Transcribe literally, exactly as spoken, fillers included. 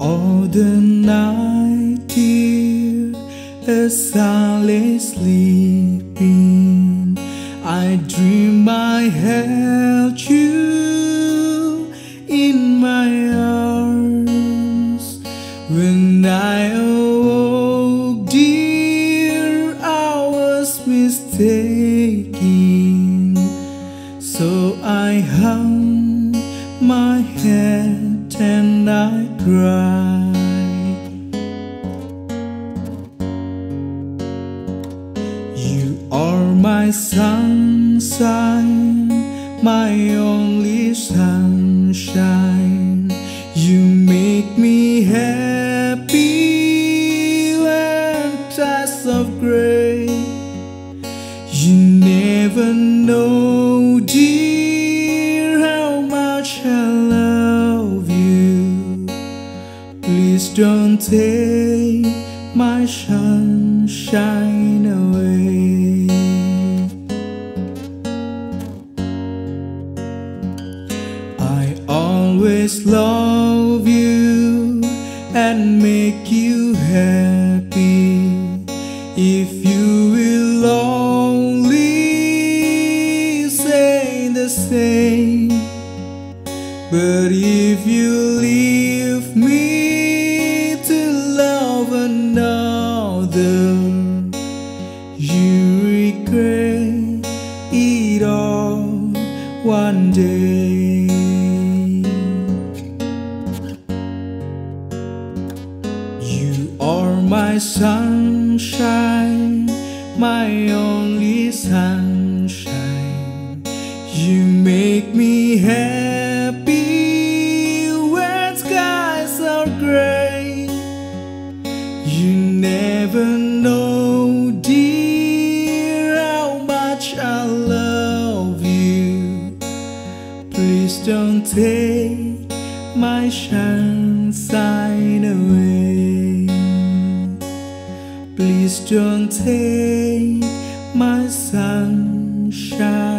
All the night, dear, as I lay sleeping, I dreamed I held you in my arms. When I awoke, dear, I was mistaken, so I hung my head and I cried. You are my sunshine, my only sunshine. You make me happy when times of gray. You never know, dear, how much I love you. Please don't take my sunshine away. I always love you and make you happy. If you will only say the same, but if you leave me to love another, you regret it all one day. You are my sunshine, my only sunshine. You make me happy when skies are gray. You never know, dear, how much I love you. Please don't take my sunshine away. Please don't take my sunshine.